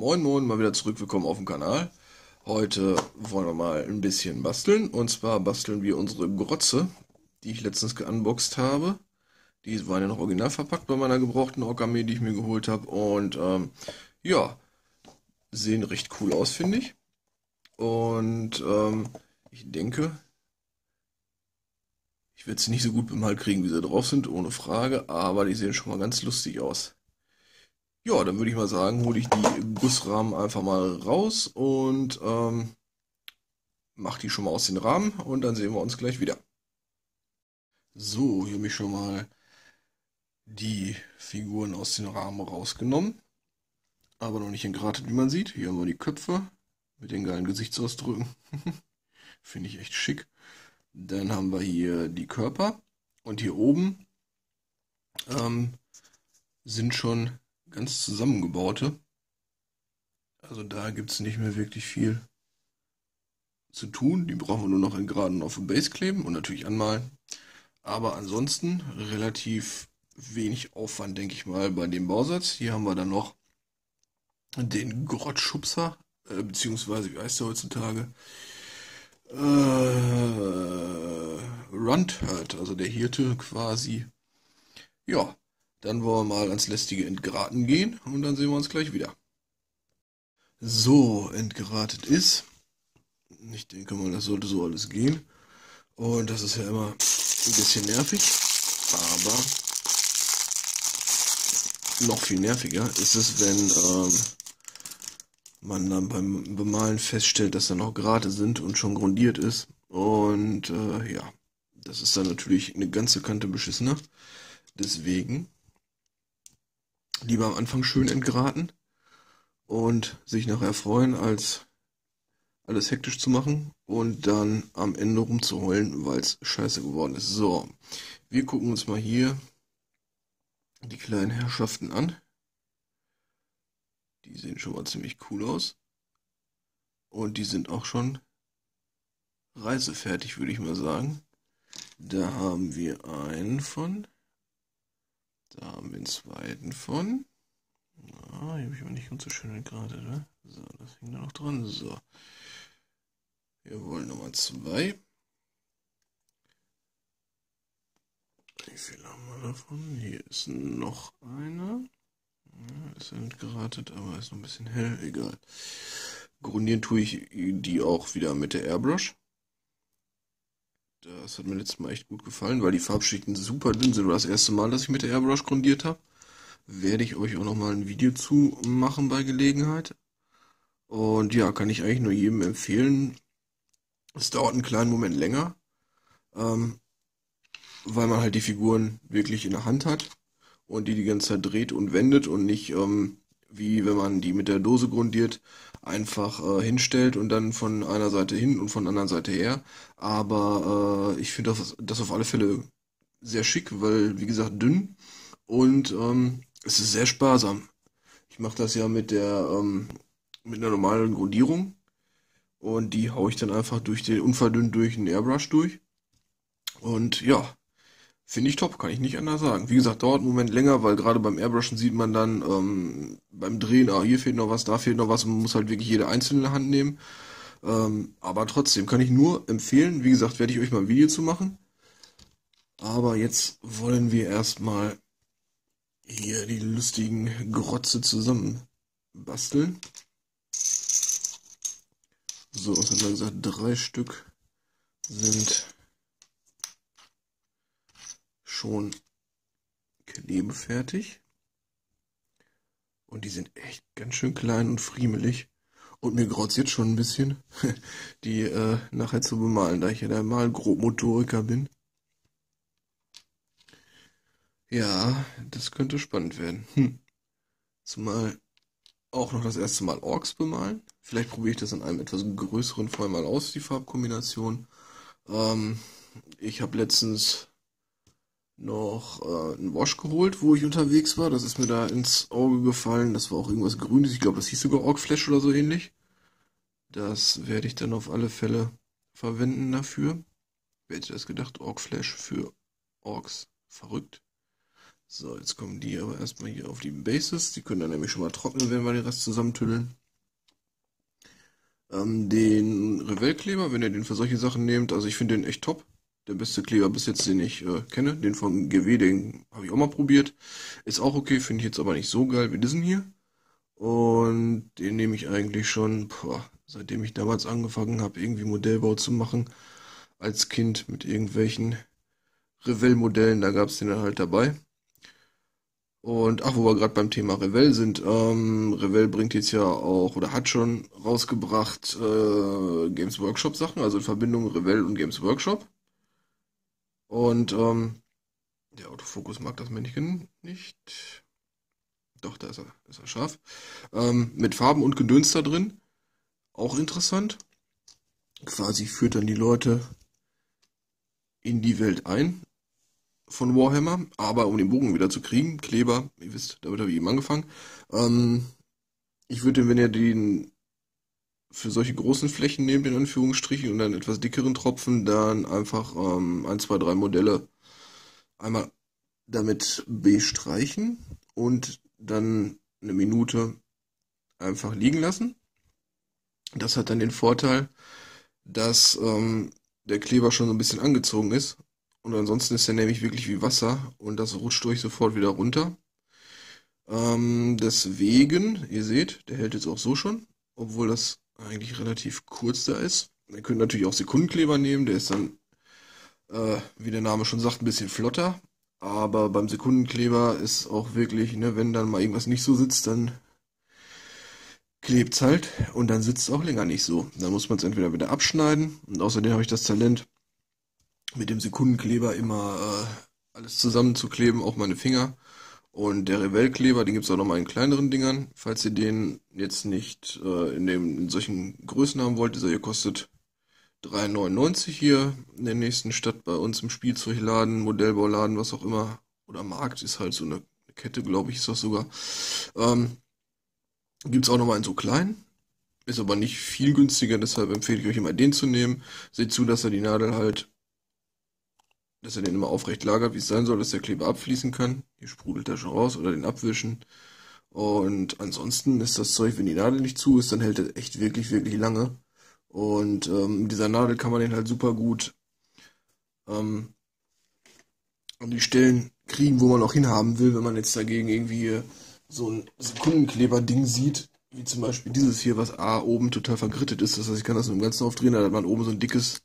Moin Moin, mal wieder zurück, willkommen auf dem Kanal. Heute wollen wir mal ein bisschen basteln, und zwar basteln wir unsere Grotze, die ich letztens geunboxt habe. Die waren ja noch original verpackt bei meiner gebrauchten Orkarmee, die ich mir geholt habe, und ja, sehen recht cool aus, finde ich. Und ich denke, ich werde sie nicht so gut bemalt kriegen, wie sie drauf sind, ohne Frage, aber die sehen schon mal ganz lustig aus. Ja, dann würde ich mal sagen, hole ich die Gussrahmen einfach mal raus und mache die schon mal aus den Rahmen, und dann sehen wir uns gleich wieder. So, hier habe ich schon mal die Figuren aus den Rahmen rausgenommen, aber noch nicht engratet, wie man sieht. Hier haben wir die Köpfe mit den geilen Gesichtsausdrücken, finde ich echt schick. Dann haben wir hier die Körper, und hier oben sind schon ganz zusammengebaute, also da gibt es nicht mehr wirklich viel zu tun. Die brauchen wir nur noch in geraden auf dem Base kleben und natürlich anmalen, aber ansonsten relativ wenig Aufwand, denke ich mal, bei dem Bausatz. Hier haben wir dann noch den Grottschubser, beziehungsweise wie heißt der heutzutage, Rundherd, also der Hirte quasi. Ja, dann wollen wir mal ans lästige Entgraten gehen, und dann sehen wir uns gleich wieder. So, entgratet ist. Ich denke mal, das sollte so alles gehen. Und das ist ja immer ein bisschen nervig. Aber noch viel nerviger ist es, wenn man dann beim Bemalen feststellt, dass da noch Grate sind und schon grundiert ist. Und ja, das ist dann natürlich eine ganze Kante beschissener. Deswegen lieber am Anfang schön entgraten und sich nachher freuen, als alles hektisch zu machen und dann am Ende rumzuheulen, weil es scheiße geworden ist. So, wir gucken uns mal hier die kleinen Herrschaften an. Die sehen schon mal ziemlich cool aus. Und die sind auch schon reisefertig, würde ich mal sagen. Da haben wir einen von. Da haben wir den zweiten von. Ah, hier habe ich aber nicht ganz so schön entgratet, ne? So, das hing da noch dran. So. Wir wollen Nummer 2. Wie viel haben wir davon? Hier ist noch einer. Ja, ist entgratet, aber ist noch ein bisschen hell. Egal. Grundieren tue ich die auch wieder mit der Airbrush. Das hat mir letztes Mal echt gut gefallen, weil die Farbschichten super dünn sind. War das erste Mal, dass ich mit der Airbrush grundiert habe. Werde ich euch auch nochmal ein Video zu machen bei Gelegenheit. Und ja, kann ich eigentlich nur jedem empfehlen. Es dauert einen kleinen Moment länger, weil man halt die Figuren wirklich in der Hand hat und die ganze Zeit dreht und wendet und nicht wie wenn man die mit der Dose grundiert, einfach hinstellt und dann von einer Seite hin und von der anderen Seite her. Aber ich finde das auf alle Fälle sehr schick, weil, wie gesagt, dünn, und es ist sehr sparsam. Ich mache das ja mit einer normalen Grundierung, und die haue ich dann einfach durch den unverdünnt durch den Airbrush durch. Und ja, finde ich top, kann ich nicht anders sagen. Wie gesagt, dauert einen Moment länger, weil gerade beim Airbrushen sieht man dann beim Drehen, ah, hier fehlt noch was, da fehlt noch was, und man muss halt wirklich jede einzelne Hand nehmen. Aber trotzdem kann ich nur empfehlen, wie gesagt, werde ich euch mal ein Video zu machen. Aber jetzt wollen wir erstmal hier die lustigen Grotze zusammen basteln. So, was hat man gesagt, 3 Stück sind schon klebefertig, und die sind echt ganz schön klein und friemelig, und mir graut's jetzt schon ein bisschen, die nachher zu bemalen, da ich ja da mal Grobmotoriker bin. Ja, das könnte spannend werden. Zumal auch noch das erste Mal Orks bemalen. Vielleicht probiere ich das in einem etwas größeren Fall mal aus, die Farbkombination. Ich habe letztens noch einen Wash geholt, wo ich unterwegs war. Das ist mir da ins Auge gefallen. Das war auch irgendwas Grünes. Ich glaube, das hieß sogar Orkflash oder so ähnlich. Das werde ich dann auf alle Fälle verwenden dafür. Wer hätte das gedacht? Orkflash für Orks. Verrückt. So, jetzt kommen die aber erstmal hier auf die Bases. Die können dann nämlich schon mal trocknen, wenn wir den Rest zusammentüddeln. Den Revell-Kleber, wenn ihr den für solche Sachen nehmt, also ich finde den echt top. Der beste Kleber bis jetzt, den ich kenne. Den von GW, den habe ich auch mal probiert. Ist auch okay, finde ich jetzt aber nicht so geil wie diesen hier. Und den nehme ich eigentlich schon, seitdem ich damals angefangen habe, irgendwie Modellbau zu machen. Als Kind mit irgendwelchen Revell-Modellen, da gab es den dann halt dabei. Und ach, wo wir gerade beim Thema Revell sind, Revell bringt jetzt ja auch, oder hat schon rausgebracht, Games Workshop Sachen, also in Verbindung Revell und Games Workshop. Und der Autofokus mag das Männchen nicht. Doch, da ist er scharf. Mit Farben und Gedöns da drin. Auch interessant. Quasi führt dann die Leute in die Welt ein von Warhammer. Aber um den Bogen wieder zu kriegen, Kleber, ihr wisst, damit habe ich eben angefangen. Ich würde, wenn ihr den für solche großen Flächen nehmt, in Anführungsstrichen, und dann etwas dickeren Tropfen, dann einfach 1, 2, 3 Modelle einmal damit bestreichen und dann eine Minute einfach liegen lassen. Das hat dann den Vorteil, dass der Kleber schon so ein bisschen angezogen ist, und ansonsten ist er nämlich wirklich wie Wasser und das rutscht euch sofort wieder runter. Deswegen, ihr seht, der hält jetzt auch so schon, obwohl das eigentlich relativ kurz da ist. Ihr könnt natürlich auch Sekundenkleber nehmen, der ist dann, wie der Name schon sagt, ein bisschen flotter. Aber beim Sekundenkleber ist auch wirklich, ne, wenn dann mal irgendwas nicht so sitzt, dann klebt es halt und dann sitzt es auch länger nicht so. Dann muss man es entweder wieder abschneiden, und außerdem habe ich das Talent, mit dem Sekundenkleber immer alles zusammenzukleben, auch meine Finger. Und der Revell-Kleber, den gibt es auch nochmal in kleineren Dingern. Falls ihr den jetzt nicht in solchen Größen haben wollt, dieser hier kostet 3,99 hier in der nächsten Stadt bei uns im Spielzeugladen, Modellbauladen, was auch immer. Oder Markt ist halt so eine Kette, glaube ich, ist das sogar. Gibt es auch nochmal in so klein. Ist aber nicht viel günstiger, deshalb empfehle ich euch immer den zu nehmen. Seht zu, dass ihr die Nadel halt, dass er den immer aufrecht lagert, wie es sein soll, dass der Kleber abfließen kann. Hier sprudelt er schon raus, oder den abwischen. Und ansonsten ist das Zeug, wenn die Nadel nicht zu ist, dann hält er echt wirklich, wirklich lange. Und mit dieser Nadel kann man den halt super gut an die Stellen kriegen, wo man auch hinhaben will. Wenn man jetzt dagegen irgendwie so ein Sekundenkleber-Ding sieht, wie zum Beispiel dieses hier, was oben total vergrittet ist. Das heißt, ich kann das nur im Ganzen aufdrehen, da hat man oben so ein dickes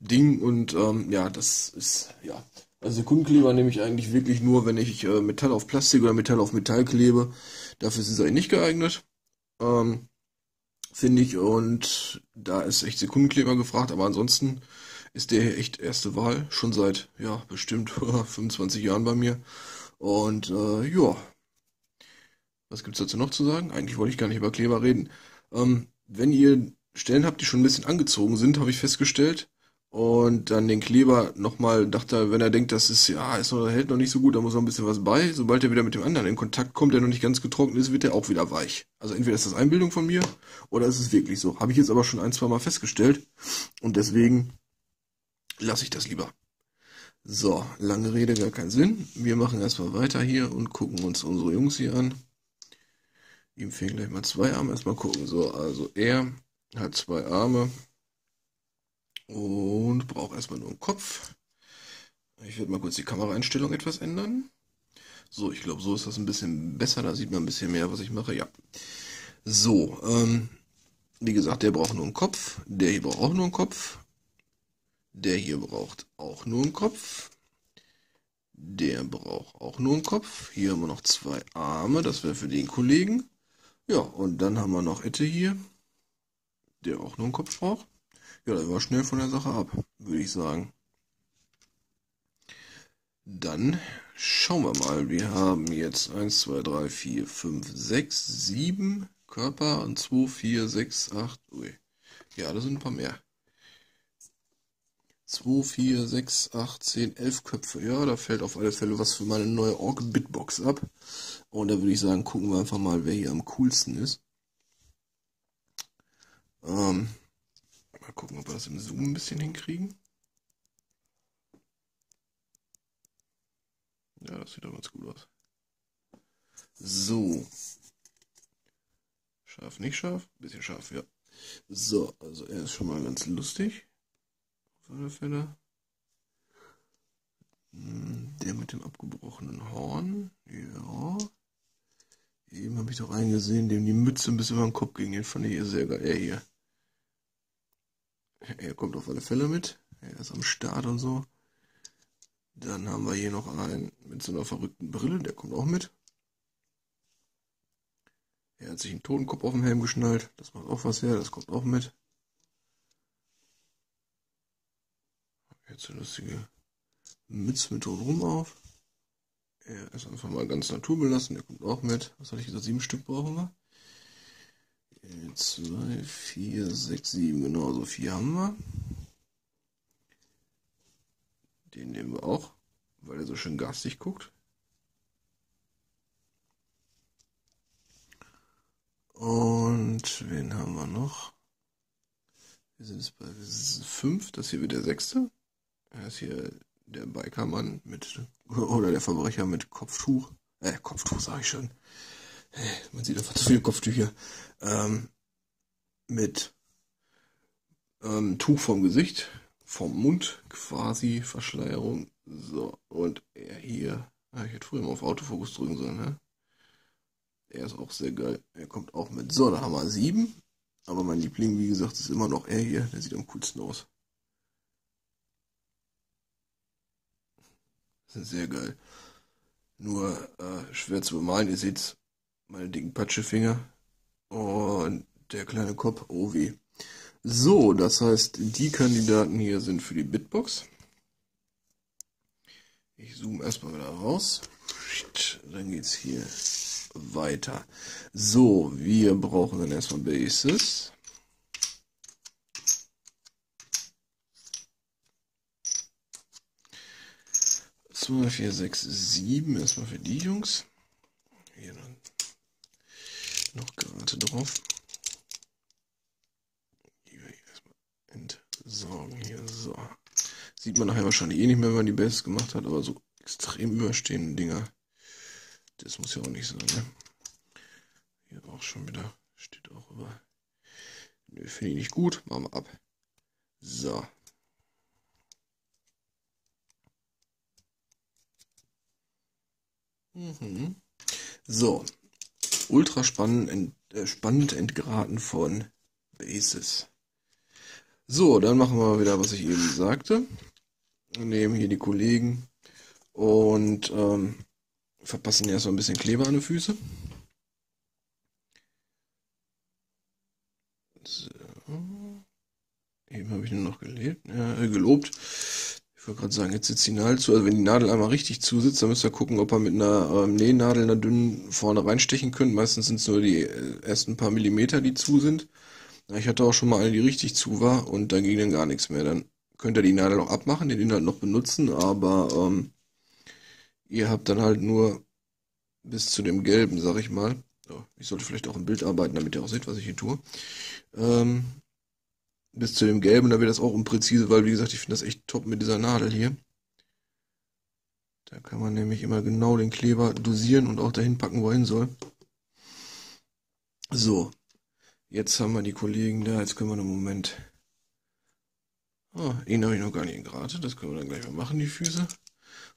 Ding, und ja, das ist, ja, also Sekundenkleber nehme ich eigentlich wirklich nur, wenn ich Metall auf Plastik oder Metall auf Metall klebe. Dafür ist es eigentlich nicht geeignet, finde ich, und da ist echt Sekundenkleber gefragt, aber ansonsten ist der hier echt erste Wahl, schon seit, ja, bestimmt 25 Jahren bei mir, und ja, was gibt es dazu noch zu sagen? Eigentlich wollte ich gar nicht über Kleber reden. Wenn ihr Stellen habt, die schon ein bisschen angezogen sind, habe ich festgestellt, und dann den Kleber nochmal, dachte er, wenn er denkt, das ist, ja, es hält noch nicht so gut, da muss noch ein bisschen was bei. Sobald er wieder mit dem anderen in Kontakt kommt, der noch nicht ganz getrocknet ist, wird der auch wieder weich. Also entweder ist das Einbildung von mir, oder ist es wirklich so. Habe ich jetzt aber schon ein, zwei Mal festgestellt. Und deswegen lasse ich das lieber. So, lange Rede, gar keinen Sinn. Wir machen erstmal weiter hier und gucken uns unsere Jungs hier an. Ihm fehlen gleich mal 2 Arme. Erstmal gucken. So, also er hat 2 Arme. Und brauche erstmal nur einen Kopf. Ich werde mal kurz die Kameraeinstellung etwas ändern. So, ich glaube, so ist das ein bisschen besser. Da sieht man ein bisschen mehr, was ich mache. Ja. So, wie gesagt, der braucht nur einen Kopf. Der hier braucht auch nur einen Kopf. Der hier braucht auch nur einen Kopf. Der braucht auch nur einen Kopf. Hier haben wir noch 2 Arme. Das wäre für den Kollegen. Ja, und dann haben wir noch Ette hier, der auch nur einen Kopf braucht. Ja, da war schnell von der Sache ab, würde ich sagen. Dann schauen wir mal. Wir haben jetzt 1, 2, 3, 4, 5, 6, 7 Körper und 2, 4, 6, 8. Ui. Ja, das sind ein paar mehr. 2, 4, 6, 8, 10, 11 Köpfe. Ja, da fällt auf alle Fälle was für meine neue Ork-Bitbox ab. Und da würde ich sagen, gucken wir einfach mal, wer hier am coolsten ist. Mal gucken, ob wir das im Zoom ein bisschen hinkriegen. Ja, das sieht doch ganz gut aus. So. Scharf, nicht scharf? Bisschen scharf, ja. So, also er ist schon mal ganz lustig. Auf alle Fälle. Der mit dem abgebrochenen Horn. Ja. Eben habe ich doch einen gesehen, dem die Mütze ein bisschen über den Kopf ging. Den fand ich sehr geil. Er hier. Er kommt auf alle Fälle mit. Er ist am Start und so. Dann haben wir hier noch einen mit so einer verrückten Brille. Der kommt auch mit. Er hat sich einen Totenkopf auf dem Helm geschnallt. Das macht auch was her. Das kommt auch mit. Jetzt eine lustige Mütze mit Rundrum auf. Er ist einfach mal ganz naturbelassen. Der kommt auch mit. Was hatte ich gesagt? 7 Stück brauchen wir. 2, 4, 6, 7. Genau, so 4 haben wir. Den nehmen wir auch, weil er so schön garstig guckt. Und wen haben wir noch? Wir sind jetzt bei 5. Das hier wird der 6. Er ist hier der Bikermann mit, oder der Verbrecher mit Kopftuch. Kopftuch sage ich schon. Man sieht einfach zu viele Kopftücher. Mit Tuch vom Gesicht, vom Mund quasi, Verschleierung. So, und er hier. Ich hätte früher mal auf Autofokus drücken sollen, ne? Er ist auch sehr geil. Er kommt auch mit. So, da haben wir 7. Aber mein Liebling, wie gesagt, ist immer noch er hier. Der sieht am coolsten aus. Das ist sehr geil. Nur schwer zu bemalen. Ihr seht meine dicken Patschefinger. Und der kleine Kopf. Oh weh. So, das heißt, die Kandidaten hier sind für die Bitbox. Ich zoome erstmal wieder raus. Dann geht's hier weiter. So, wir brauchen dann erstmal Bases. So, 4, 6, 7 erstmal für die Jungs. Hier noch gerade drauf. Die wir hier erstmal entsorgen. Hier so. Sieht man nachher wahrscheinlich eh nicht mehr, wenn man die Bases gemacht hat, aber so extrem überstehende Dinger. Das muss ja auch nicht sein, ne? Hier auch schon wieder. Steht auch über. Nö, finde ich nicht gut. Machen wir ab. So. Mhm. So. Ultra spannend entgraten von Bases. So, dann machen wir wieder, was ich eben sagte. Wir nehmen hier die Kollegen und verpassen erstmal ein bisschen Kleber an die Füße. So. Eben habe ich nur noch gelobt. Ich wollte gerade sagen, jetzt sitzt die Nadel zu. Also wenn die Nadel einmal richtig zusitzt, dann müsst ihr gucken, ob ihr mit einer Nähnadel, einer dünnen, vorne reinstechen könnt. Meistens sind es nur die ersten paar Millimeter, die zu sind. Ich hatte auch schon mal eine, die richtig zu war und da ging dann gar nichts mehr. Dann könnt ihr die Nadel noch abmachen, den Inhalt noch benutzen, aber ihr habt dann halt nur bis zu dem Gelben, sag ich mal. Oh, ich sollte vielleicht auch ein Bild arbeiten, damit ihr auch seht, was ich hier tue. Bis zu dem Gelben, da wird das auch unpräzise, weil, wie gesagt, ich finde das echt top mit dieser Nadel hier. Da kann man nämlich immer genau den Kleber dosieren und auch dahin packen, wo er hin soll. So, jetzt haben wir die Kollegen da, jetzt können wir einen Moment... Oh, ihn habe ich noch gar nicht in Grate, das können wir dann gleich mal machen, die Füße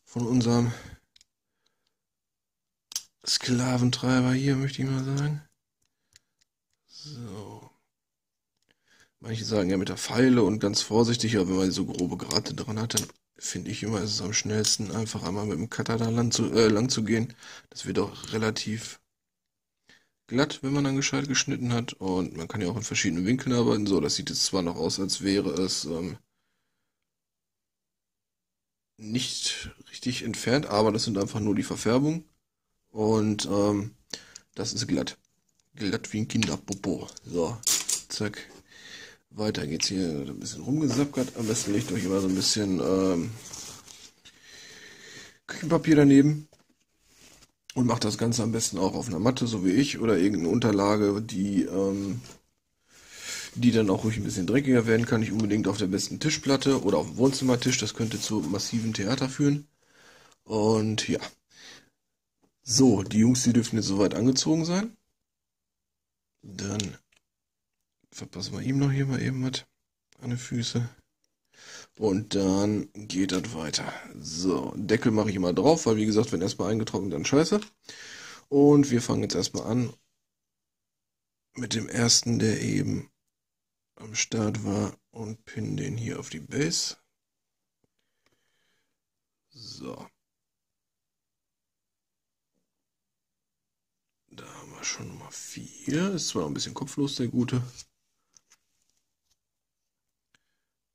von unserem... Sklaventreiber hier, möchte ich mal sagen. So. Manche sagen ja mit der Pfeile und ganz vorsichtig, aber wenn man so grobe Grate dran hat, dann finde ich immer, ist es am schnellsten, einfach einmal mit dem Cutter da lang zu gehen. Das wird auch relativ glatt, wenn man dann gescheit geschnitten hat. Und man kann ja auch in verschiedenen Winkeln arbeiten. So, das sieht jetzt zwar noch aus, als wäre es nicht richtig entfernt, aber das sind einfach nur die Verfärbungen. Und das ist glatt. Glatt wie ein Kinderpopo. So, zack. Weiter geht's hier. Ein bisschen rumgesappert. Am besten legt euch immer so ein bisschen Küchenpapier daneben. Und macht das Ganze am besten auch auf einer Matte, so wie ich. Oder irgendeine Unterlage, die, die dann auch ruhig ein bisschen dreckiger werden kann. Nicht unbedingt auf der besten Tischplatte oder auf dem Wohnzimmertisch. Das könnte zu massivem Theater führen. Und ja. So, die Jungs, die dürfen jetzt soweit angezogen sein. Dann verpassen wir ihm noch hier mal eben was an den Füßen. Und dann geht das weiter. So, Deckel mache ich immer drauf, weil wie gesagt, wenn erstmal eingetrocknet, dann scheiße. Und wir fangen jetzt erstmal an mit dem ersten, der eben am Start war, und pinnen den hier auf die Base. So. Da haben wir schon Nummer 4. Ist zwar noch ein bisschen kopflos, der Gute.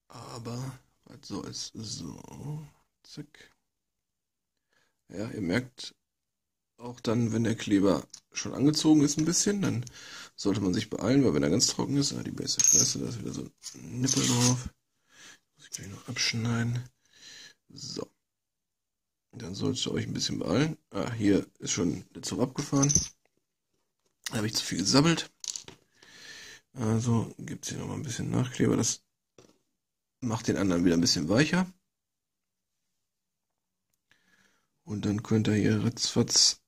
Aber was soll's. So. Zack. Ja, ihr merkt, auch dann, wenn der Kleber schon angezogen ist ein bisschen, dann sollte man sich beeilen, weil wenn er ganz trocken ist, die Base ist scheiße, da ist wieder so ein Nippel drauf. Muss ich gleich noch abschneiden. So. Dann solltet ihr euch ein bisschen beeilen. Ah, hier ist schon der Zug abgefahren. Da habe ich zu viel gesabbelt. Also gibt es hier nochmal ein bisschen Nachkleber. Das macht den anderen wieder ein bisschen weicher. Und dann könnt ihr hier ritzfatz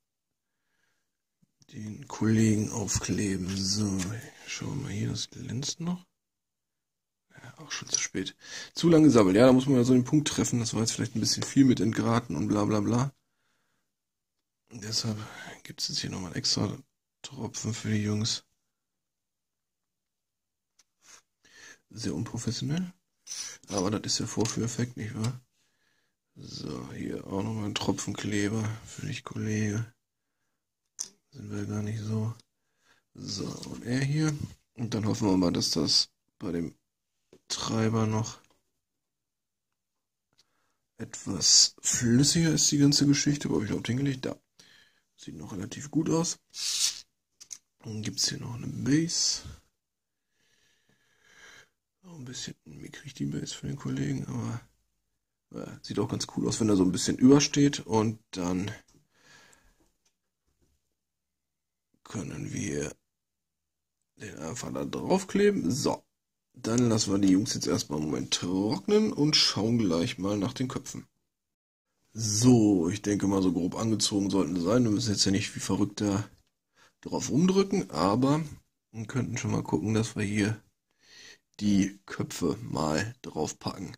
den Kollegen aufkleben. So, schauen wir mal hier, das glänzt noch. Ja, auch schon zu spät. Zu lange gesammelt, ja, da muss man ja so den Punkt treffen. Das war jetzt vielleicht ein bisschen viel mit Entgraten und bla bla bla. Und deshalb gibt es jetzt hier nochmal einen extra Tropfen für die Jungs. Sehr unprofessionell. Aber das ist der Vorführeffekt, nicht wahr? So, hier auch nochmal ein Tropfen Kleber für dich, Kollege. Sind wir gar nicht so. So, und er hier. Und dann hoffen wir mal, dass das bei dem Treiber noch etwas flüssiger ist, die ganze Geschichte. Wo habe ich überhaupt hingelegt? Da. Sieht noch relativ gut aus. Dann gibt es hier noch eine Base. Auch ein bisschen mickrig die Base für den Kollegen, aber sieht auch ganz cool aus, wenn er so ein bisschen übersteht. Und dann können wir den einfach da draufkleben. So, dann lassen wir die Jungs jetzt erstmal einen Moment trocknen und schauen gleich mal nach den Köpfen. So, ich denke mal, so grob angezogen sollten sie sein. Wir müssen jetzt ja nicht wie verrückt da drauf rumdrücken, aber wir könnten schon mal gucken, dass wir hier die Köpfe mal draufpacken.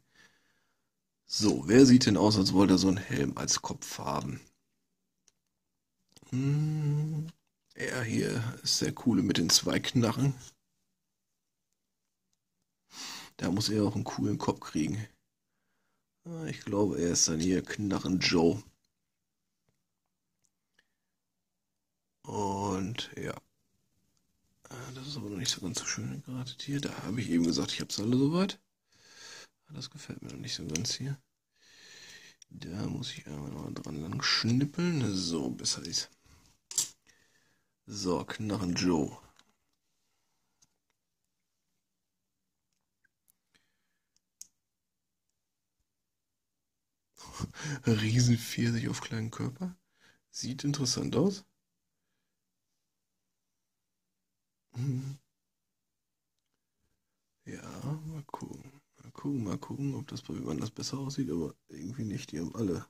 So, wer sieht denn aus, als wollte er so einen Helm als Kopf haben? Er hier ist der Coole mit den zwei Knarren. Da muss er auch einen coolen Kopf kriegen. Ich glaube, er ist dann hier Knarren Joe. Und ja. Das ist aber noch nicht so ganz so schön gerade hier. Da habe ich eben gesagt, ich habe es alle soweit. Das gefällt mir noch nicht so ganz hier. Da muss ich einmal noch dran lang schnippeln. So, besser ist. So, Knarren Joe. Riesenpfirsich auf kleinen Körper. Sieht interessant aus. Ja, mal gucken. Mal gucken, ob das bei jemand anders besser aussieht, aber irgendwie nicht, die haben alle.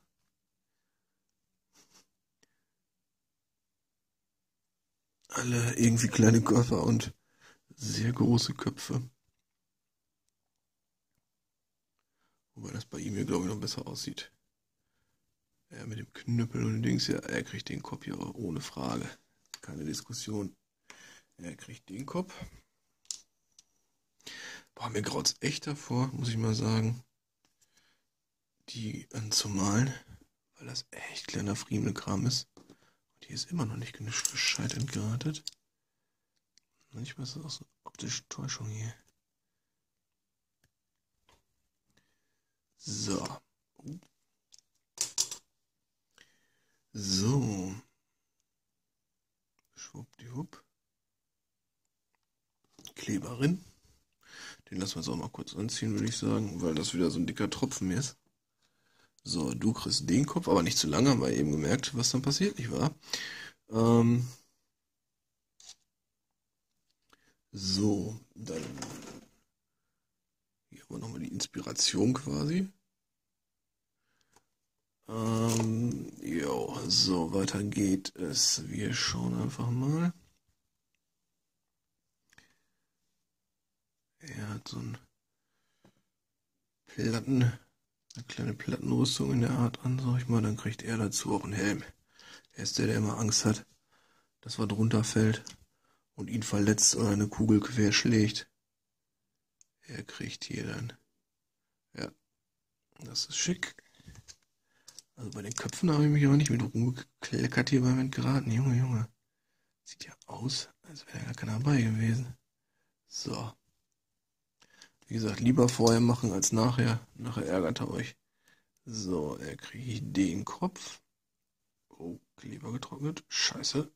Alle irgendwie kleine Körper und sehr große Köpfe. Wobei das bei ihm hier, glaube ich, noch besser aussieht. Ja, mit dem Knüppel und den Dings, ja, er kriegt den Kopf hier ohne Frage. Keine Diskussion. Er kriegt den Kopf. Boah, mir graut's echt davor, muss ich mal sagen, die anzumalen, weil das echt kleiner Friemelkram ist. Und hier ist immer noch nicht genug gescheit entgratet. Manchmal ist das auch so eine optische Täuschung hier. So. So. Schwuppdiwupp. Kleberin. Den lassen wir jetzt auch mal kurz anziehen, würde ich sagen, weil das wieder so ein dicker Tropfen ist. So, du kriegst den Kopf, aber nicht zu lange, haben wir eben gemerkt, was dann passiert, nicht wahr? So, dann hier haben wir nochmal die Inspiration quasi. Jo, so, weiter geht es. Wir schauen einfach mal. Er hat so ein eine kleine Plattenrüstung in der Art an, sag ich mal. Dann kriegt er dazu auch einen Helm. Er ist der, der immer Angst hat, dass was runterfällt und ihn verletzt oder eine Kugel querschlägt. Er kriegt hier dann, ja, das ist schick. Also bei den Köpfen habe ich mich auch nicht mit rumgekleckert hier beim Entgraten. Junge, Junge. Sieht ja aus, als wäre da gar keiner dabei gewesen. So. Wie gesagt, lieber vorher machen als nachher. Nachher ärgert er euch. So, er kriegt den Kopf. Oh, Kleber getrocknet. Scheiße.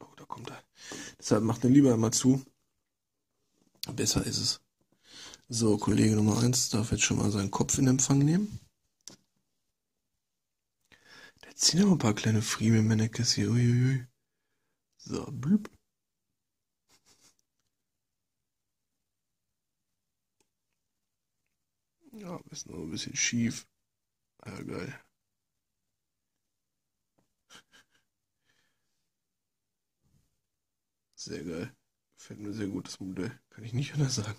Oh, da kommt er. Deshalb macht den lieber immer zu. Besser ist es. So, Kollege Nummer 1 darf jetzt schon mal seinen Kopf in Empfang nehmen. Jetzt ziehen wir ein paar kleine Friemelmännekes hier. Uiuiui. So, blüb. Ja, ist noch ein bisschen schief. Ja, geil. Sehr geil. Gefällt mir sehr gut, das Modell. Kann ich nicht anders sagen.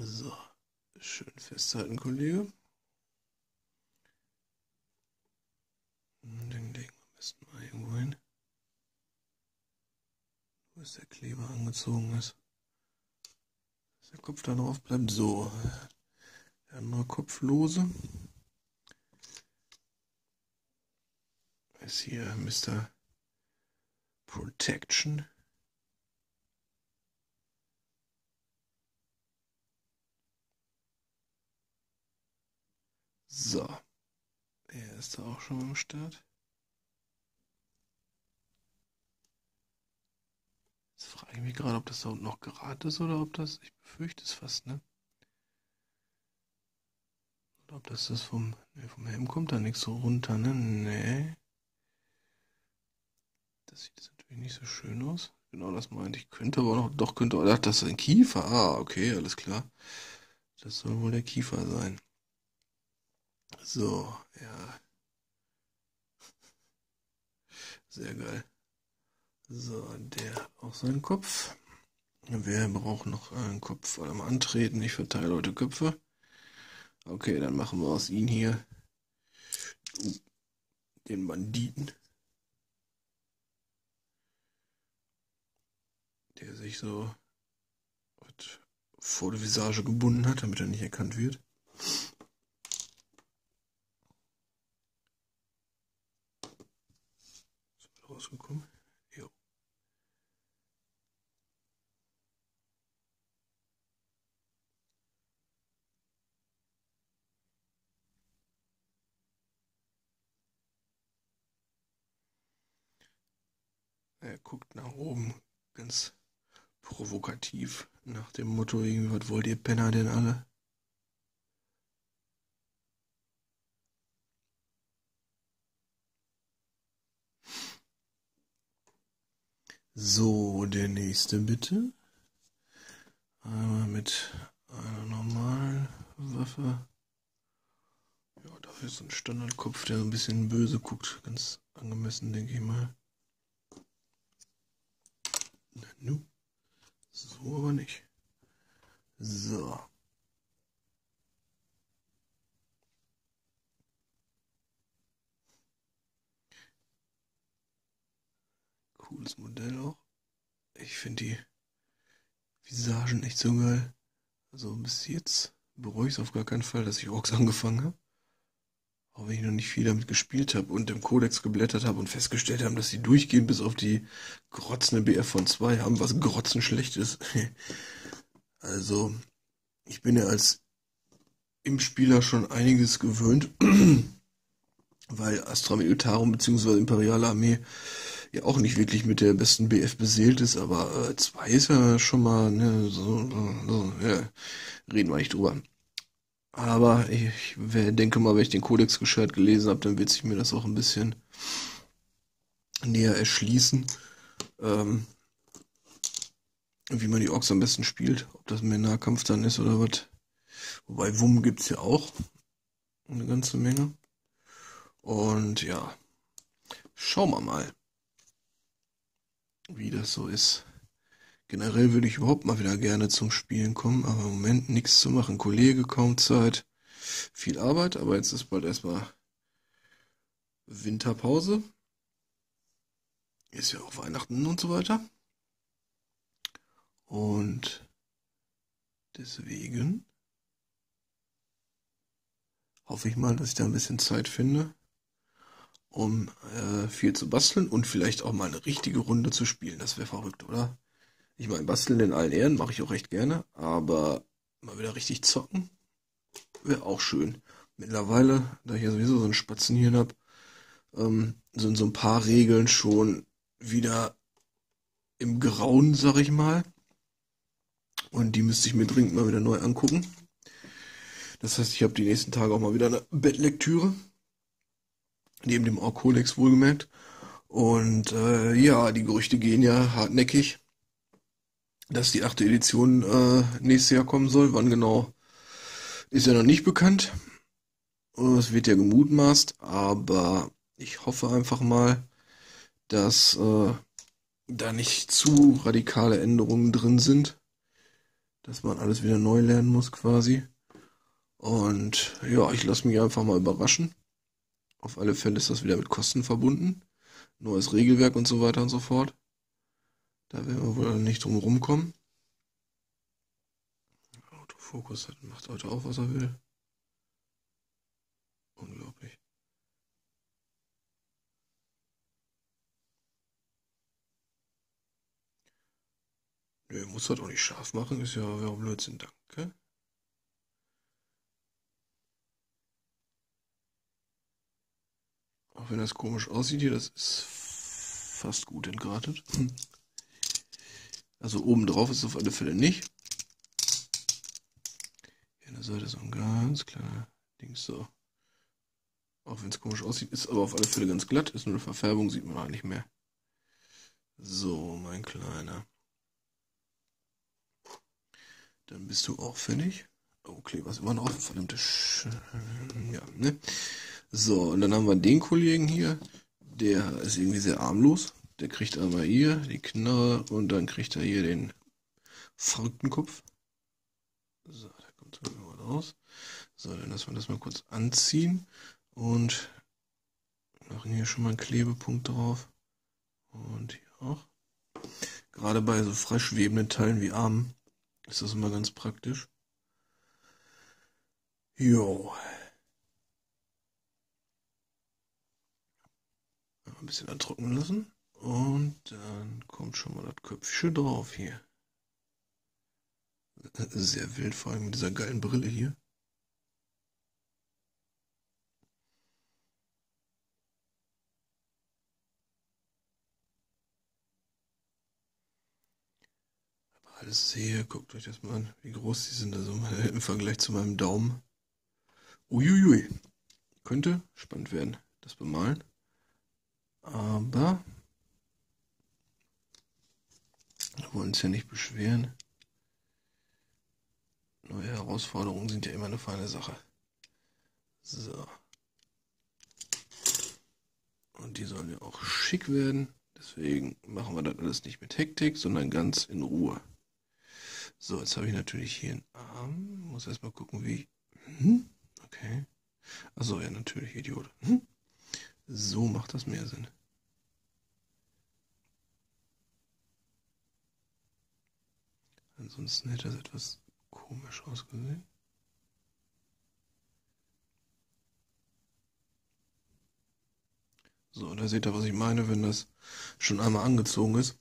So. Schön festhalten, Kollege. Und den legen wir am besten mal irgendwo hin. Wo ist der Kleber angezogen ist. Dass der Kopf da drauf bleibt. So. Der andere Kopflose. Ist hier Mr. Protection. So, er ist da auch schon am Start. Jetzt frage ich mich gerade, ob das da unten noch gerade ist oder ob das, ich befürchte es fast, ne? Oder ob das vom Helm kommt da nichts so runter, ne? Nee. Das sieht jetzt natürlich nicht so schön aus. Genau das meinte ich. Könnte aber noch, doch könnte, ach, das ist ein Kiefer. Ah, okay, alles klar. Das soll wohl der Kiefer sein. So, ja. Sehr geil. So, der hat auch seinen Kopf. Wer braucht noch einen Kopf? Alle mal antreten. Ich verteile heute Köpfe. Okay, dann machen wir aus ihm hier den Banditen. Der sich so vor die Visage gebunden hat, damit er nicht erkannt wird. Rausgekommen. Jo. Er guckt nach oben, ganz provokativ, nach dem Motto, irgendwie, was wollt ihr Penner denn alle? So, der nächste bitte. Einmal mit einer normalen Waffe. Ja, dafür ist so ein Standardkopf, der so ein bisschen böse guckt. Ganz angemessen, denke ich mal. Na nu. So aber nicht. So. Cooles Modell auch. Ich finde die Visagen echt so geil. Also bis jetzt bereue ich es auf gar keinen Fall, dass ich Orks angefangen habe. Auch wenn ich noch nicht viel damit gespielt habe und im Kodex geblättert habe und festgestellt habe, dass sie durchgehen bis auf die grotzende BF von 2 haben, was grotzenschlecht ist. Also ich bin ja als Impfspieler schon einiges gewöhnt, weil Astra Militarum bzw. Imperiale Armee ja auch nicht wirklich mit der besten BF beseelt ist, aber 2 ist ja schon mal, ne, so ja, reden wir nicht drüber. Aber ich denke mal, wenn ich den Kodex gescheit gelesen habe, dann wird sich mir das auch ein bisschen näher erschließen. wie man die Orks am besten spielt. Ob das mehr Nahkampf dann ist oder was. Wobei Wumm gibt es ja auch. Eine ganze Menge. Und ja, schauen wir mal, wie das so ist. Generell würde ich überhaupt mal wieder gerne zum Spielen kommen, aber im Moment nichts zu machen. Kollege, kaum Zeit, viel Arbeit, aber jetzt ist bald erstmal Winterpause. Ist ja auch Weihnachten und so weiter. Und deswegen hoffe ich mal, dass ich da ein bisschen Zeit finde, um viel zu basteln und vielleicht auch mal eine richtige Runde zu spielen. Das wäre verrückt, oder? Ich meine, basteln in allen Ehren, mache ich auch recht gerne, aber mal wieder richtig zocken wäre auch schön. Mittlerweile, da ich ja sowieso so einen Spatzenhirn habe, sind so ein paar Regeln schon wieder im Grauen, sag ich mal. Und die müsste ich mir dringend mal wieder neu angucken. Das heißt, ich habe die nächsten Tage auch mal wieder eine Bettlektüre. Neben dem Ork-Kodex wohlgemerkt. Und ja, die Gerüchte gehen ja hartnäckig, dass die 8. Edition nächstes Jahr kommen soll. Wann genau, ist ja noch nicht bekannt. Es wird ja gemutmaßt, aber ich hoffe einfach mal, dass da nicht zu radikale Änderungen drin sind. Dass man alles wieder neu lernen muss quasi. Und ja, ich lasse mich einfach mal überraschen. Auf alle Fälle ist das wieder mit Kosten verbunden. Neues Regelwerk und so weiter und so fort. Da werden wir wohl nicht drum rumkommen. Autofokus macht heute auch, was er will. Unglaublich. Nö, muss das auch nicht scharf machen, ist ja auch Blödsinn, danke. Auch wenn das komisch aussieht hier, das ist fast gut entgratet. Also oben drauf ist es auf alle Fälle nicht. Hier an der Seite ist so ein ganz kleiner Ding so. Auch wenn es komisch aussieht, ist aber auf alle Fälle ganz glatt. Ist nur eine Verfärbung, sieht man eigentlich mehr. So, mein Kleiner. Dann bist du auch fertig. Oh, Kleber ist immer noch auf, verdammte ja, ne? So, und dann haben wir den Kollegen hier. Der ist irgendwie sehr armlos. Der kriegt einmal hier die Knarre und dann kriegt er hier den verrückten Kopf. So, da kommt es mal raus. So, dann lassen wir das mal kurz anziehen und machen hier schon mal einen Klebepunkt drauf. Und hier auch. Gerade bei so frei schwebenden Teilen wie Armen ist das immer ganz praktisch. Jo. Ein bisschen antrocknen lassen. Und dann kommt schon mal das Köpfchen drauf hier. Sehr wild, vor allem mit dieser geilen Brille hier. Aber alles sehr, guckt euch das mal an, wie groß die sind, also im Vergleich zu meinem Daumen. Uiuiui. Könnte spannend werden, das Bemalen. Aber wir wollen uns ja nicht beschweren. Neue Herausforderungen sind ja immer eine feine Sache. So. Und die sollen ja auch schick werden. Deswegen machen wir das alles nicht mit Hektik, sondern ganz in Ruhe. So, jetzt habe ich natürlich hier einen Arm. Muss erstmal gucken, wie. Okay. Achso, ja, natürlich, Idiot. So macht das mehr Sinn. Ansonsten hätte das etwas komisch ausgesehen. So, da seht ihr, was ich meine, wenn das schon einmal angezogen ist.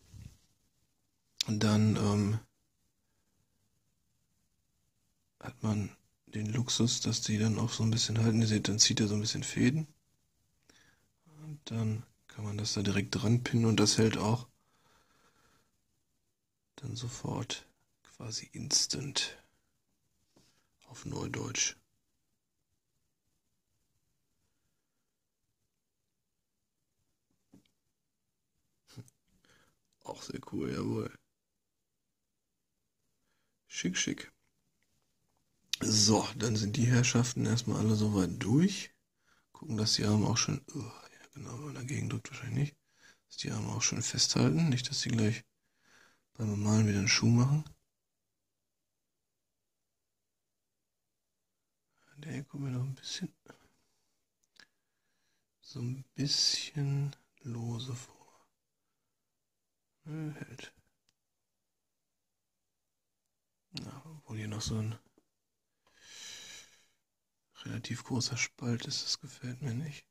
Und dann hat man den Luxus, dass die dann auch so ein bisschen halten. Ihr seht, dann zieht er so ein bisschen Fäden. Und dann kann man das da direkt dran pinnen und das hält auch dann sofort, quasi instant, auf Neudeutsch. Auch sehr cool, jawohl. Schick, schick. So, dann sind die Herrschaften erstmal alle soweit durch. Gucken, dass die Arme auch schon... Oh, ja, genau, wenn dagegen drückt wahrscheinlich nicht. Dass die Arme auch schon festhalten. Nicht, dass die gleich beim Malen wieder einen Schuh machen. Der gucken wir noch ein bisschen... So ein bisschen lose vor. Nö, hält. Na, obwohl hier noch so ein relativ großer Spalt ist, das gefällt mir nicht.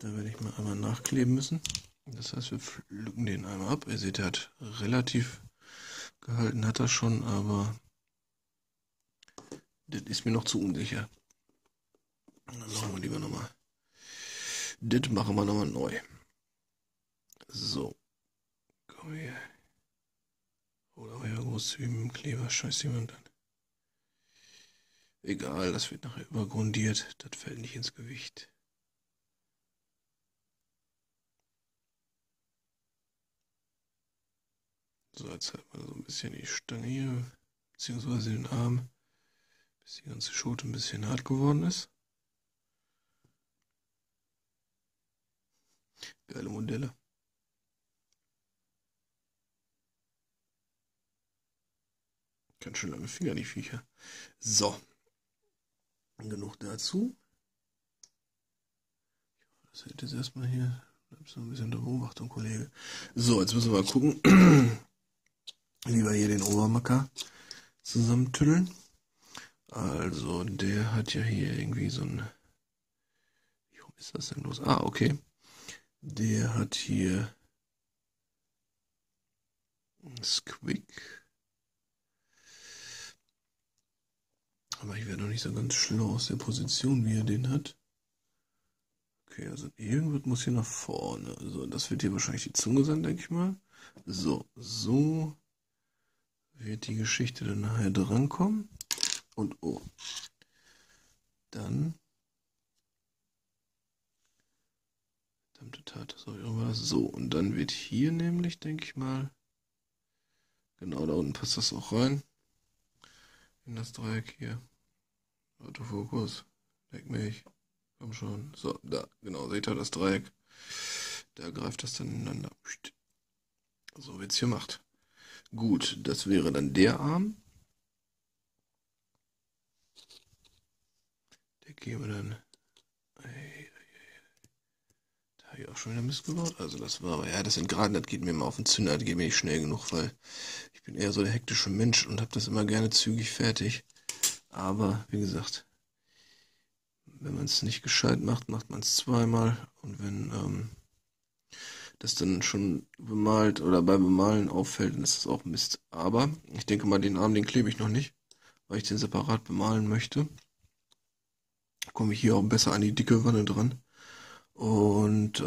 Da werde ich mal einmal nachkleben müssen. Das heißt, wir pflücken den einmal ab. Ihr seht, er hat relativ gehalten, hat er schon, aber das ist mir noch zu unsicher. Dann machen wir lieber nochmal. Das machen wir nochmal neu. So. Komm hier. Oder euer großzügig mit dem Kleber, scheiß jemand an. Egal, das wird nachher übergrundiert. Das fällt nicht ins Gewicht. So, jetzt halt mal so ein bisschen die Stange hier, beziehungsweise den Arm, bis die ganze Schote ein bisschen hart geworden ist. Geile Modelle. Ganz schön lange Finger, die Viecher. So. Genug dazu. Das hält jetzt erstmal hier. Bleib so ein bisschen unter Beobachtung, Kollege. So, jetzt müssen wir mal gucken, wie wir hier den Obermacker zusammentüddeln. Also, der hat ja hier irgendwie so ein... Wie rum ist das denn los? Ah, okay. Der hat hier ein Squig. Aber ich werde noch nicht so ganz schlau aus der Position, wie er den hat. Okay, also irgendwas muss hier nach vorne. So, das wird hier wahrscheinlich die Zunge sein, denke ich mal. So, so wird die Geschichte dann nachher drankommen. Und oh. Dann... So, und dann wird hier nämlich, denke ich mal, genau da unten passt das auch rein, in das Dreieck hier. Autofokus, leck mich, komm schon. So, da, genau, seht ihr das Dreieck, da greift das dann ineinander. So wird es hier gemacht. Gut, das wäre dann der Arm. Der gehen wir dann... Habe ich auch schon wieder Mist gebaut. Also das war, ja, das Entgraden, das geht mir immer auf den Zünder, das geht mir nicht schnell genug, weil ich bin eher so der hektische Mensch und habe das immer gerne zügig fertig. Aber, wie gesagt, wenn man es nicht gescheit macht, macht man es zweimal. Und wenn das dann schon bemalt oder beim Bemalen auffällt, dann ist das auch Mist. Aber ich denke mal, den Arm, den klebe ich noch nicht, weil ich den separat bemalen möchte. Da komme ich hier auch besser an die dicke Wanne dran. Und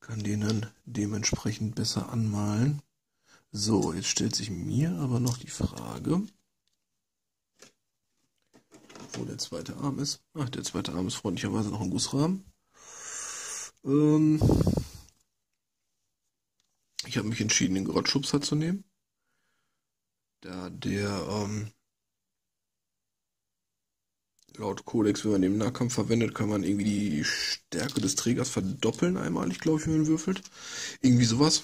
kann den dann dementsprechend besser anmalen. So, jetzt stellt sich mir aber noch die Frage, wo der zweite Arm ist. Ach, der zweite Arm ist freundlicherweise noch ein Gussrahmen. Ich habe mich entschieden, den Grottschubser zu nehmen, da der... laut Kodex, wenn man den im Nahkampf verwendet, kann man irgendwie die Stärke des Trägers verdoppeln einmalig, glaube ich, wenn man würfelt. Irgendwie sowas.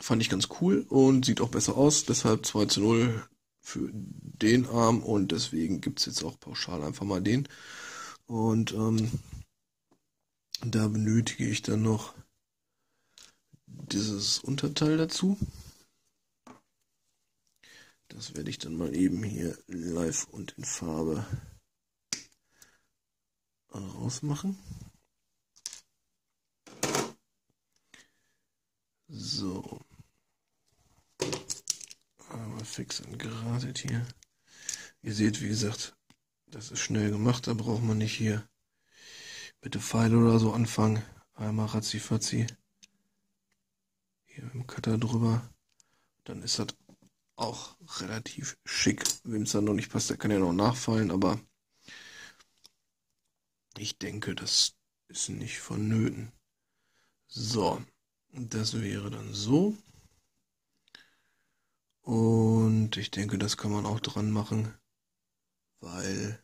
Fand ich ganz cool und sieht auch besser aus. Deshalb 2:0 für den Arm und deswegen gibt es jetzt auch pauschal einfach mal den. Und da benötige ich dann noch dieses Unterteil dazu. Das werde ich dann mal eben hier live und in Farbe rausmachen. So. Aber fix entgratet hier. Ihr seht, wie gesagt, das ist schnell gemacht. Da braucht man nicht hier mit der Pfeile oder so anfangen. Einmal ratzifatzi. Hier mit dem Cutter drüber. Dann ist das auch relativ schick. Wem es dann noch nicht passt, der kann ja noch nachfallen, aber ich denke, das ist nicht vonnöten. So, das wäre dann so. Und ich denke, das kann man auch dran machen, weil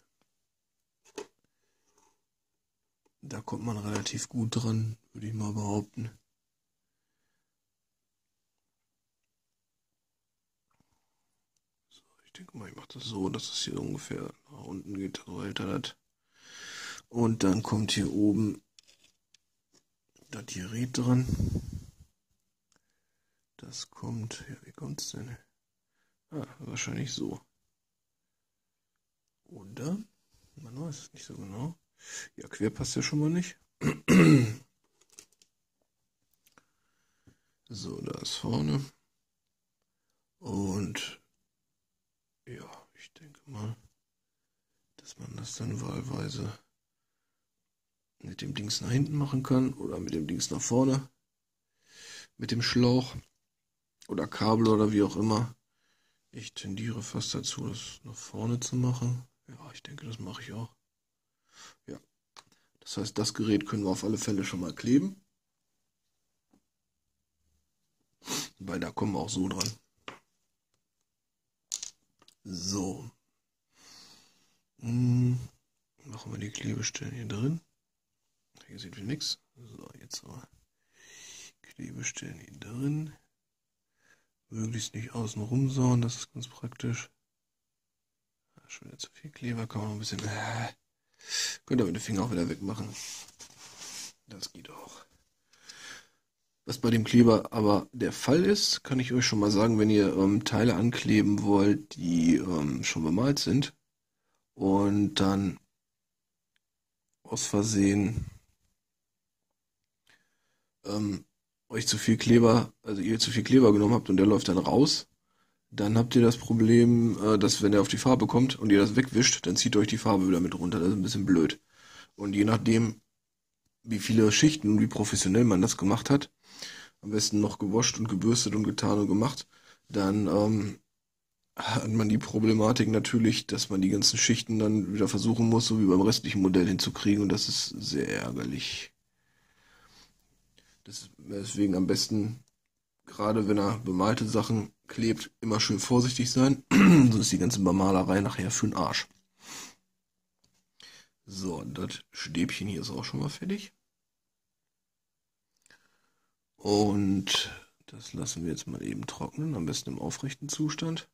da kommt man relativ gut dran, würde ich mal behaupten. So, ich denke mal, ich mache das so, dass es hier ungefähr nach unten geht, so hält das. Und dann kommt hier oben das Gerät dran. Das kommt, ja, wie kommt's denn? Ah, wahrscheinlich so. Oder? Man weiß es nicht so genau. Ja, quer passt ja schon mal nicht. So, da ist vorne. Und ja, ich denke mal, dass man das dann wahlweise mit dem Dings nach hinten machen kann oder mit dem Dings nach vorne. Mit dem Schlauch oder Kabel oder wie auch immer. Ich tendiere fast dazu, das nach vorne zu machen. Ja, ich denke, das mache ich auch. Ja, das heißt, das Gerät können wir auf alle Fälle schon mal kleben. Weil da kommen wir auch so dran. So. Machen wir die Klebestellen hier drin. Hier sieht wir nichts. So, jetzt mal Klebestellen hier drin. Möglichst nicht außen rum sauen, das ist ganz praktisch. Schon wieder zu viel Kleber, kann man noch ein bisschen... Könnt ihr mit den Fingern auch wieder wegmachen. Das geht auch. Was bei dem Kleber aber der Fall ist, kann ich euch schon mal sagen, wenn ihr Teile ankleben wollt, die schon bemalt sind und dann aus Versehen euch zu viel Kleber, also ihr zu viel Kleber genommen habt und der läuft dann raus, dann habt ihr das Problem, dass wenn er auf die Farbe kommt und ihr das wegwischt, dann zieht euch die Farbe wieder mit runter. Das ist ein bisschen blöd. Und je nachdem, wie viele Schichten und wie professionell man das gemacht hat, am besten noch gewascht und gebürstet und getan und gemacht, dann hat man die Problematik natürlich, dass man die ganzen Schichten dann wieder versuchen muss, so wie beim restlichen Modell hinzukriegen. Und das ist sehr ärgerlich. Deswegen am besten, gerade wenn er bemalte Sachen klebt, immer schön vorsichtig sein, sonst ist die ganze Bemalerei nachher für den Arsch. So, das Stäbchen hier ist auch schon mal fertig. Und das lassen wir jetzt mal eben trocknen, am besten im aufrechten Zustand.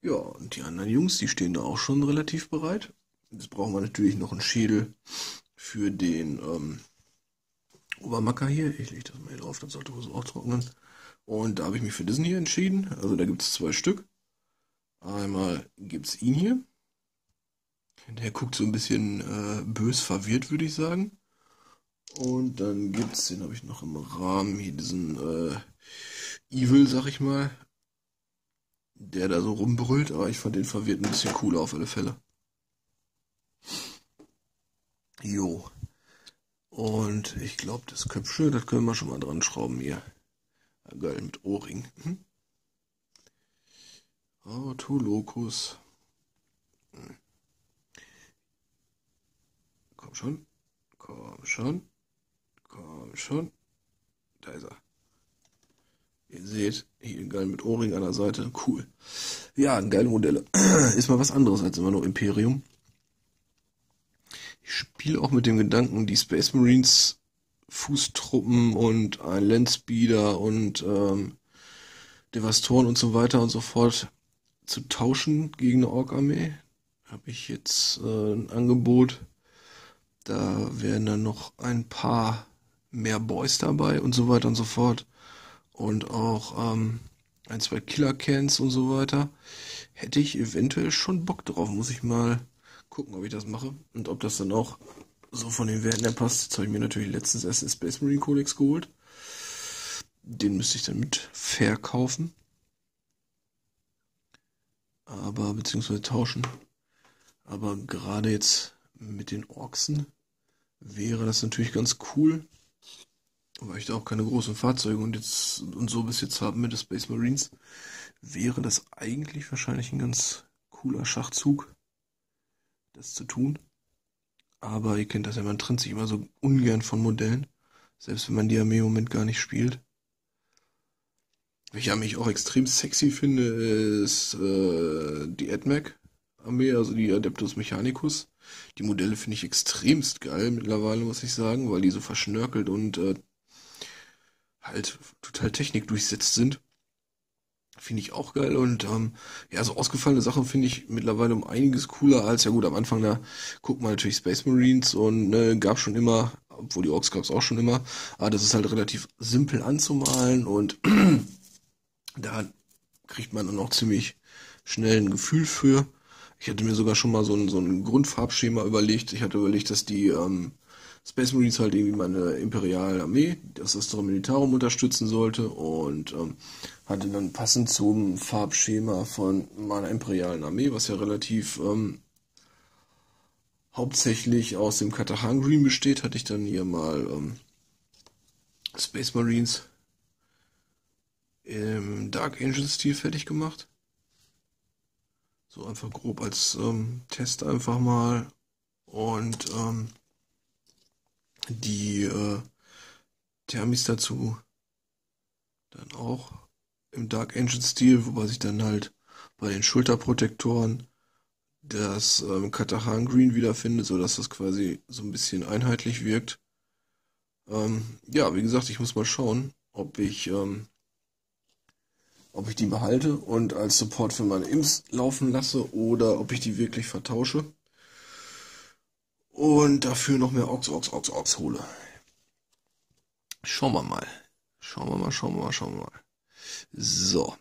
Ja, und die anderen Jungs, die stehen da auch schon relativ bereit. Jetzt brauchen wir natürlich noch einen Schädel für den... Obermacker hier, ich lege das mal hier drauf, dann sollte es auch trocknen. Und da habe ich mich für diesen hier entschieden, also da gibt es zwei Stück. Einmal gibt es ihn hier, der guckt so ein bisschen bös verwirrt, würde ich sagen. Und dann gibt es, den habe ich noch im Rahmen, hier diesen Evil, sag ich mal, der da so rumbrüllt, aber ich fand den verwirrt ein bisschen cooler auf alle Fälle. Jo. Und ich glaube, das Köpfchen, das können wir schon mal dran schrauben hier. Ja, geil, mit O-Ring. Autolokus. Komm schon. Komm schon. Komm schon. Da ist er. Ihr seht, hier geil mit O-Ring an der Seite. Cool. Ja, geile Modelle. Ist mal was anderes als immer nur Imperium. Ich spiele auch mit dem Gedanken, die Space Marines, Fußtruppen und ein Landspeeder und Devastoren und so weiter und so fort zu tauschen gegen eine Orkarmee. Habe ich jetzt ein Angebot. Da wären dann noch ein paar mehr Boys dabei und so weiter und so fort. Und auch ein, zwei Killer-Cans und so weiter. Hätte ich eventuell schon Bock drauf, muss ich mal... gucken, ob ich das mache und ob das dann auch so von den Werten her passt. Jetzt habe ich mir natürlich letztens erst den Space Marine Codex geholt. Den müsste ich dann mit verkaufen. Aber, beziehungsweise tauschen. Aber gerade jetzt mit den Orksen wäre das natürlich ganz cool, weil ich da auch keine großen Fahrzeuge und so bis jetzt habe mit den Space Marines, wäre das eigentlich wahrscheinlich ein ganz cooler Schachzug, das zu tun, aber ihr kennt das ja, man trennt sich immer so ungern von Modellen, selbst wenn man die Armee im Moment gar nicht spielt. Ich ja mich auch extrem sexy finde, ist die Ad-Mac Armee, also die Adeptus Mechanicus. Die Modelle finde ich extremst geil mittlerweile, muss ich sagen, weil die so verschnörkelt und halt total Technik durchsetzt sind. Finde ich auch geil und ja, so ausgefallene Sachen finde ich mittlerweile um einiges cooler als, ja gut, am Anfang da guckt man natürlich Space Marines und gab schon immer, obwohl die Orks gab es auch schon immer, aber das ist halt relativ simpel anzumalen und da kriegt man dann auch ziemlich schnell ein Gefühl für. Ich hatte mir sogar schon mal so ein Grundfarbschema überlegt. Ich hatte überlegt, dass die Space Marines halt irgendwie meine Imperiale Armee, das Astra Militarum, unterstützen sollte und hatte dann passend zum Farbschema von meiner imperialen Armee, was ja relativ hauptsächlich aus dem Catachan Green besteht, hatte ich dann hier mal Space Marines im Dark Angel-Stil fertig gemacht. So einfach grob als Test einfach mal. Und die Thermis dazu dann auch im Dark Angel-Stil, wobei sich dann halt bei den Schulterprotektoren das Catachan Green wiederfindet, sodass das quasi so ein bisschen einheitlich wirkt. Ja, wie gesagt, ich muss mal schauen, ob ich die behalte und als Support für meine Imps laufen lasse oder ob ich die wirklich vertausche und dafür noch mehr Orks hole. Schauen wir mal. So.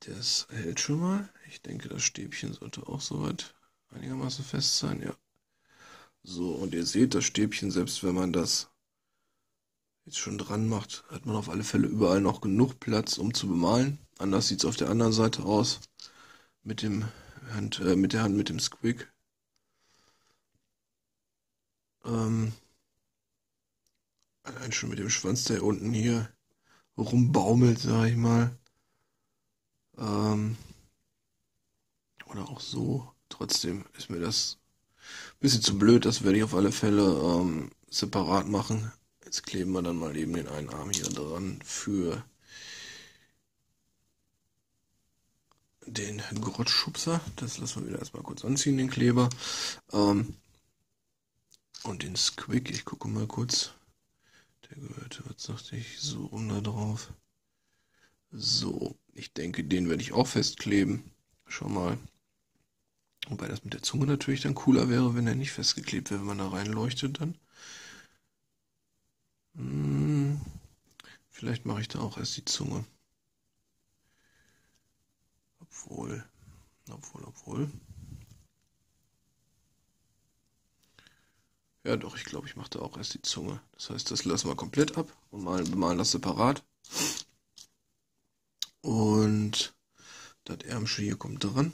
Das hält schon mal. Ich denke, das Stäbchen sollte auch soweit einigermaßen fest sein, ja. So, und ihr seht, das Stäbchen, selbst wenn man das jetzt schon dran macht, hat man auf alle Fälle überall noch genug Platz, um zu bemalen. Anders sieht es auf der anderen Seite aus. Mit der Hand mit dem Squig. Allein schon mit dem Schwanz, der unten hier rumbaumelt, sage ich mal. Oder auch so. Trotzdem ist mir das ein bisschen zu blöd. Das werde ich auf alle Fälle separat machen. Jetzt kleben wir dann mal eben den einen Arm hier dran für den Grottschubser. Das lassen wir wieder erstmal kurz anziehen, den Kleber. Und den Squig, ich gucke mal kurz. Der gehört, was sagte ich, so rum da drauf. So, ich denke, den werde ich auch festkleben. Schau mal. Wobei das mit der Zunge natürlich dann cooler wäre, wenn er nicht festgeklebt wäre, wenn man da reinleuchtet dann. Vielleicht mache ich da auch erst die Zunge. Obwohl. Ja doch, ich glaube, ich mache da auch erst die Zunge. Das heißt, das lassen wir komplett ab und bemalen das separat. Und das Ärmchen hier kommt dran.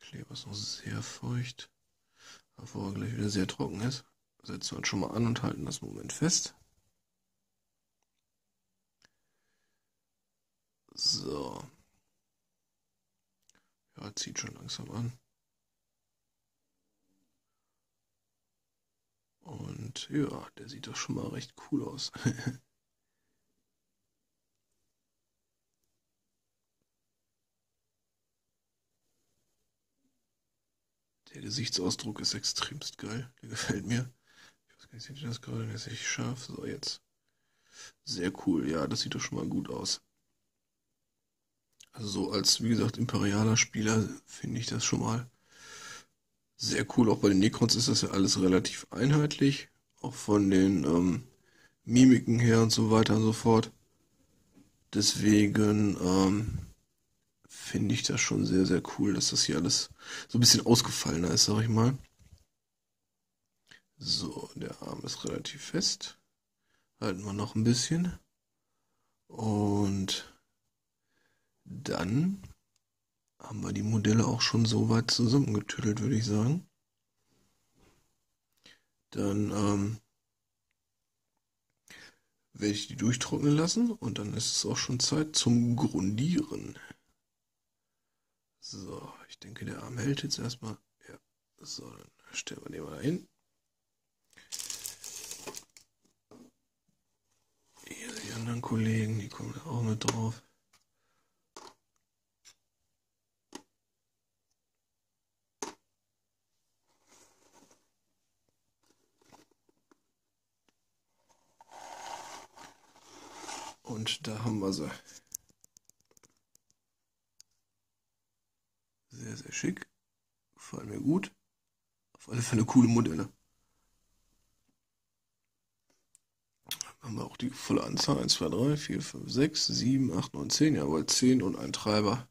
Kleber ist noch sehr feucht. Bevor er gleich wieder sehr trocken ist, setzen wir uns schon mal an und halten das Moment fest. So. Ja, zieht schon langsam an. Und ja, der sieht doch schon mal recht cool aus. Der Gesichtsausdruck ist extremst geil. Der gefällt mir. Ich weiß gar nicht, seht ihr das gerade? Der ist echt scharf. So, jetzt. Sehr cool. Ja, das sieht doch schon mal gut aus. Also so als, wie gesagt, imperialer Spieler finde ich das schon mal sehr cool. Auch bei den Necrons ist das ja alles relativ einheitlich. Auch von den Mimiken her und so weiter und so fort. Deswegen finde ich das schon sehr, sehr cool, dass das hier alles so ein bisschen ausgefallener ist, sag ich mal. So, der Arm ist relativ fest. Halten wir noch ein bisschen. Und dann haben wir die Modelle auch schon so weit zusammengetüttelt, würde ich sagen. Dann werde ich die durchtrocknen lassen und dann ist es auch schon Zeit zum Grundieren. So, ich denke, der Arm hält jetzt erstmal. Ja, so, dann stellen wir den mal hin. Kollegen, die kommen auch mit drauf. Und da haben wir sie. Sehr, sehr schick. Gefallen mir gut. Auf alle Fälle coole Modelle. Haben wir auch die volle Anzahl. 1, 2, 3, 4, 5, 6, 7, 8, 9, 10. Jawohl, 10 und ein Treiber.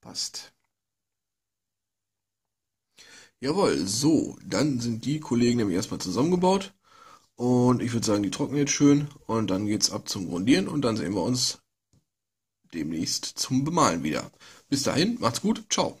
Passt. Jawohl, so. Dann sind die Kollegen nämlich erstmal zusammengebaut. Und ich würde sagen, die trocknen jetzt schön. Und dann geht's ab zum Grundieren. Und dann sehen wir uns demnächst zum Bemalen wieder. Bis dahin, macht's gut. Ciao.